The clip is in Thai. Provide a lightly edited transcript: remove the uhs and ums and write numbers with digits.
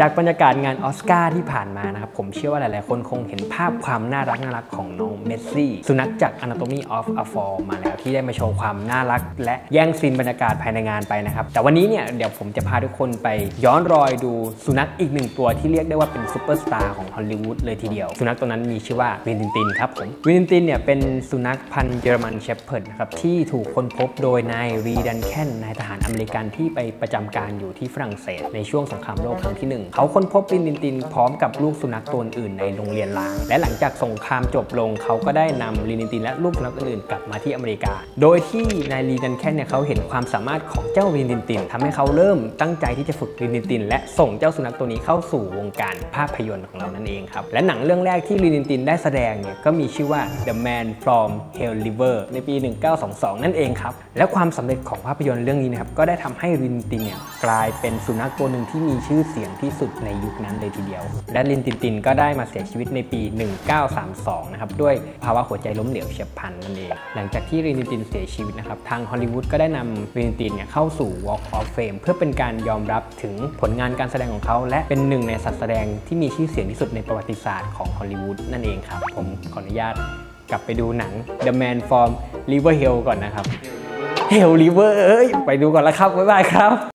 จากบรรยากาศงานออสการ์ที่ผ่านมานะครับผมเชื่อว่าหลายๆคนคงเห็นภาพความน่ารักของน้องเมสซี่สุนัขจาก Anatomy of a Fall มาแล้วที่ได้มาโชว์ความน่ารักและแย่งซีนบรรยากาศภายในงานไปนะครับแต่วันนี้เนี่ยเดี๋ยวผมจะพาทุกคนไปย้อนรอยดูสุนัขอีกหนึ่งตัวที่เรียกได้ว่าเป็นซูเปอร์สตาร์ของฮอลลีวูดเลยทีเดียวสุนัขตัวนั้นมีชื่อว่าวินตินตินครับผมวินตินตินเนี่ยเป็นสุนัขพันธุ์เยอรมันเชพเพิร์ดนะครับที่ถูกค้นพบโดยนายลีดันแคนนายทหารอเมริกันที่ไปประจำการอยู่ที่ฝรั่งเศสในช่วงสงครามโลกครั้งที่เขาค้นพบวินตินตินพร้อมกับลูกสุนัขตัวอื่นในโรงเรียนล้างและหลังจากสงครามจบลงเขาก็ได้นำวินตินตินและลูกสุนัขอื่นกลับมาที่อเมริกาโดยที่นายลีดันแคนเนี่ยเขาเห็นความสามารถของเจ้าวินตินตินทำให้เขาเริ่มตั้งใจที่จะฝึกวินตินตินและส่งเจ้าสุนัขตัวนี้เข้าสู่วงการภาพยนตร์ของเรานั่นเองครับและหนังเรื่องแรกที่วินตินตินได้แสดงเนี่ยก็มีชื่อว่า The Man from Hell River ในปี 1922 นั่นเองครับและความสำเร็จของภาพยนตร์เรื่องนี้นะครับก็ได้ทำให้วินตินตินเนี่ยกลายเป็นสุนัขตัวหนึ่งที่มีชื่อเสียงที่สุดในยุคนั้นเลยทีเดียวและลินตินตินก็ได้มาเสียชีวิตในปี 1932 นะครับด้วยภาวะหัวใจล้มเหลวเฉียบพลันนั่นเองหลังจากที่ลินตินตินเสียชีวิตนะครับทางฮอลลีวูดก็ได้นำลินตินตินเนี่ยเข้าสู่ Walk of Fame เพื่อเป็นการยอมรับถึงผลงานการแสดงของเขาและเป็นหนึ่งในสัตว์แสดงที่มีชื่อเสียงที่สุดในประวัติศาสตร์ของฮอลลีวูดนั่นเองครับผมขออนุญาตกลับไปดูหนัง The Man from River Hell ก่อนนะครับ Hell River เอ้ยไปดูก่อนแล้วครับบ๊ายบายครับ